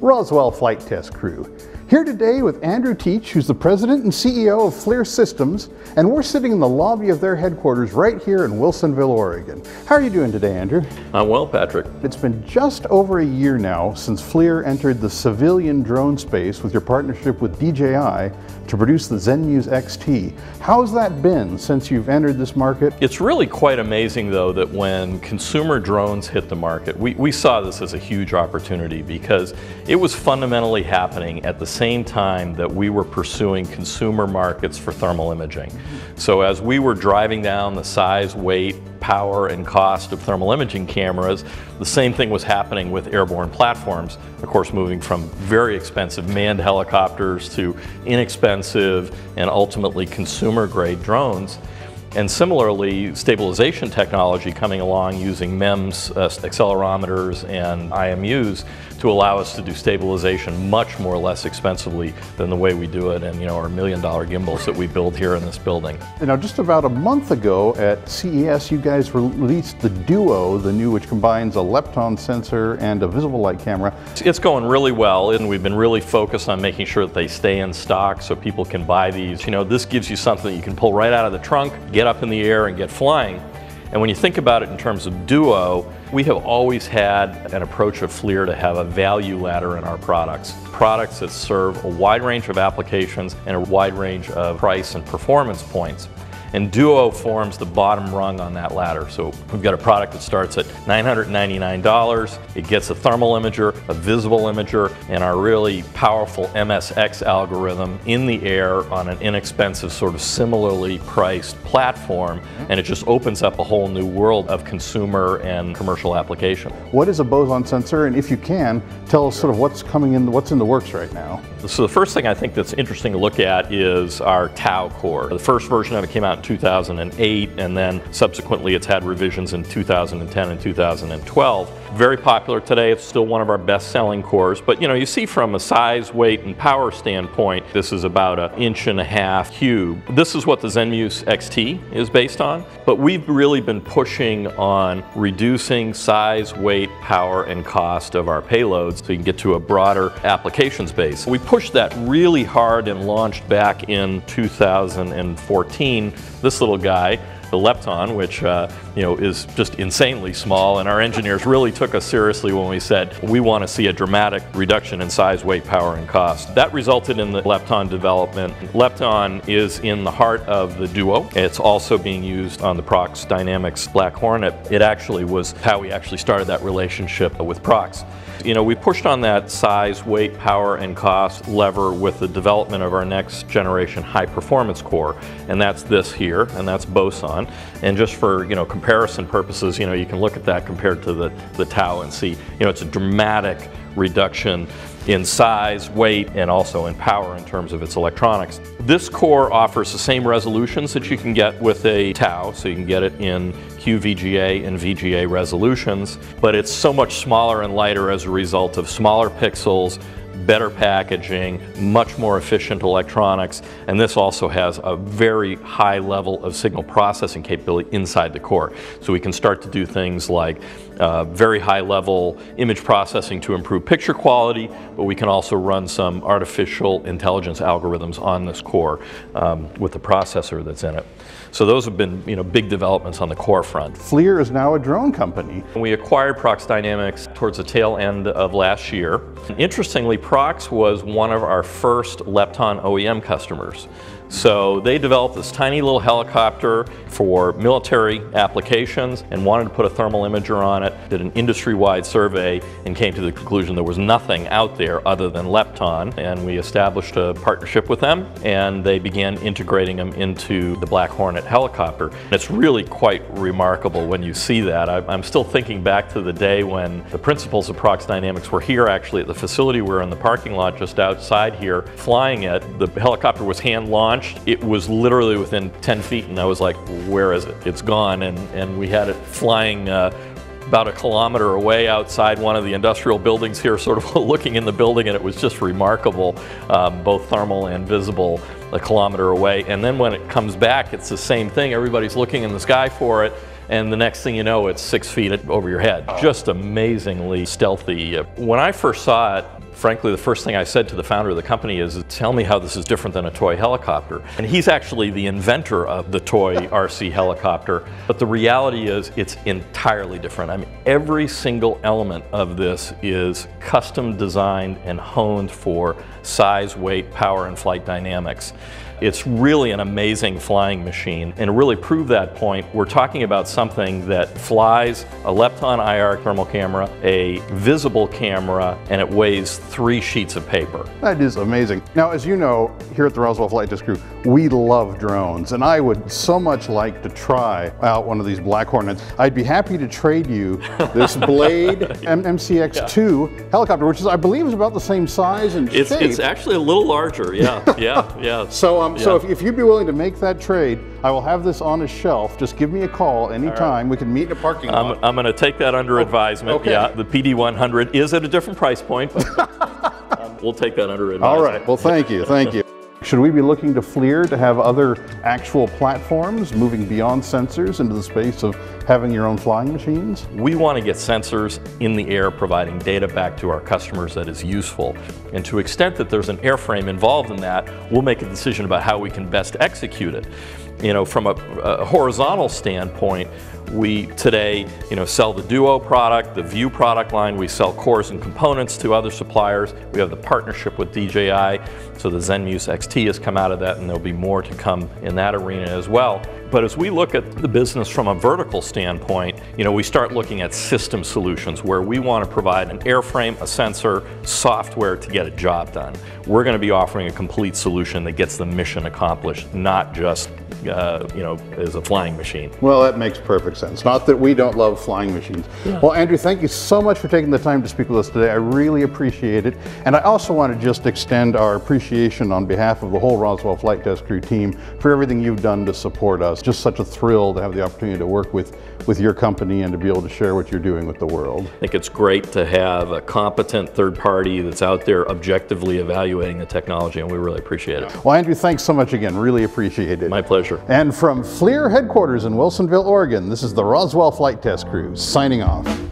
Roswell Flight Test Crew, here today with Andy Teich, who's the president and CEO of FLIR Systems, and we're sitting in the lobby of their headquarters right here in Wilsonville, Oregon. How are you doing today, Andrew? I'm well, Patrick. It's been just over a year now since FLIR entered the civilian drone space with your partnership with DJI to produce the Zenmuse XT. How's that been since you've entered this market? It's really quite amazing, though, that when consumer drones hit the market, we saw this as a huge opportunity because it was fundamentally happening at the same time that we were pursuing consumer markets for thermal imaging. So as we were driving down the size, weight, power and cost of thermal imaging cameras, the same thing was happening with airborne platforms, of course moving from very expensive manned helicopters to inexpensive and ultimately consumer grade drones. And similarly, stabilization technology coming along using MEMS accelerometers and IMUs to allow us to do stabilization much more or less expensively than the way we do it in our $1 million gimbals that we build here in this building. Now, just about a month ago at CES, you guys released the Duo, the new, which combines a Lepton sensor and a visible light camera. It's going really well, and we've been really focused on making sure that they stay in stock so people can buy these. You know, this gives you something that you can pull right out of the trunk, get up in the air and get flying. And when you think about it in terms of Duo, we have always had an approach of FLIR to have a value ladder in our products. Products that serve a wide range of applications and a wide range of price and performance points. And Duo forms the bottom rung on that ladder. So we've got a product that starts at $999. It gets a thermal imager, a visible imager, and our really powerful MSX algorithm in the air on an inexpensive, sort of similarly priced platform. And it just opens up a whole new world of consumer and commercial application. What is a Boson sensor? And if you can, tell us sort of what's coming in, what's in the works right now. So the first thing I think that's interesting to look at is our Tau core. The first version of it came out in 2008, and then subsequently it's had revisions in 2010 and 2012. Very popular today. It's still one of our best-selling cores, but you see from a size, weight, and power standpoint, this is about an 1.5-inch cube. This is what the Zenmuse XT is based on, but we've really been pushing on reducing size, weight, power, and cost of our payloads so you can get to a broader applications base. We pushed that really hard and launched back in 2014. This little guy, the Lepton, which is just insanely small, and our engineers really took us seriously when we said we want to see a dramatic reduction in size, weight, power, and cost. That resulted in the Lepton development. Lepton is in the heart of the Duo. It's also being used on the Prox Dynamics Black Hornet. It actually was how we actually started that relationship with Prox. We pushed on that size, weight, power, and cost lever with the development of our next generation high performance core, and that's this here, and that's Boson. And just for comparison purposes, you can look at that compared to the Tau and see it's a dramatic reduction in size, weight, and also in power in terms of its electronics. This core offers the same resolutions that you can get with a Tau, so you can get it in QVGA and VGA resolutions, but it's so much smaller and lighter as a result of smaller pixels, better packaging, much more efficient electronics, and this also has a very high level of signal processing capability inside the core. So we can start to do things like very high level image processing to improve picture quality, but we can also run some artificial intelligence algorithms on this core with the processor that's in it. So those have been big developments on the core front. FLIR is now a drone company. We acquired Prox Dynamics towards the tail end of last year. Interestingly, Prox was one of our first Lepton OEM customers. So they developed this tiny little helicopter for military applications and wanted to put a thermal imager on it, did an industry-wide survey, and came to the conclusion there was nothing out there other than Lepton, and we established a partnership with them, and they began integrating them into the Black Hornet helicopter. And it's really quite remarkable when you see that. I'm still thinking back to the day when the principals of Prox Dynamics were here actually at the facility. We were in the parking lot just outside here flying it. The helicopter was hand-launched. It was literally within 10 feet, and I was like, where is it? It's gone, and we had it flying about a kilometer away outside one of the industrial buildings here, sort of looking in the building, and it was just remarkable, both thermal and visible, a kilometer away. And then when it comes back, it's the same thing. Everybody's looking in the sky for it, and the next thing you know, it's 6 feet over your head. Just amazingly stealthy. When I first saw it, frankly, the first thing I said to the founder of the company is, tell me how this is different than a toy helicopter. And he's actually the inventor of the toy RC helicopter. But the reality is it's entirely different. I mean, every single element of this is custom designed and honed for size, weight, power, and flight dynamics. It's really an amazing flying machine. And to really prove that point, we're talking about something that flies a Lepton IR thermal camera, a visible camera, and it weighs 3 sheets of paper. That is amazing. Now, as you know, here at the Roswell Flight Test Crew, we love drones, and I would so much like to try out one of these Black Hornets. I'd be happy to trade you this Blade MCX-2 helicopter, which is, I believe, is about the same size and shape. It's actually a little larger, yeah. So if you'd be willing to make that trade, I will have this on a shelf. Just give me a call anytime. Right. We can meet in a parking lot. I'm going to take that under advisement. Okay. Yeah, the PD-100 is at a different price point, but we'll take that under advisement. All right. Well, thank you. Thank you. Should we be looking to FLIR to have other actual platforms moving beyond sensors into the space of having your own flying machines? We want to get sensors in the air providing data back to our customers that is useful. And to the extent that there's an airframe involved in that, we'll make a decision about how we can best execute it. You know, from a horizontal standpoint, we today, you know, sell the Duo product, the Vue product line. We sell cores and components to other suppliers. We have the partnership with DJI, so the Zenmuse XT has come out of that, and there'll be more to come in that arena as well. But as we look at the business from a vertical standpoint, you know, we start looking at system solutions where we want to provide an airframe, a sensor, software to get a job done. We're going to be offering a complete solution that gets the mission accomplished, not just you know, as a flying machine. Well, that makes perfect sense. Not that we don't love flying machines. Yeah. Well, Andrew, thank you so much for taking the time to speak with us today. I really appreciate it. And I also want to just extend our appreciation on behalf of the whole Roswell Flight Test Crew team for everything you've done to support us. Just such a thrill to have the opportunity to work with your company and to be able to share what you're doing with the world. I think it's great to have a competent third party that's out there objectively evaluating the technology, and we really appreciate it. Well, Andrew, thanks so much again. Really appreciate it. My pleasure. And from FLIR headquarters in Wilsonville, Oregon, this is the Roswell Flight Test Crew signing off.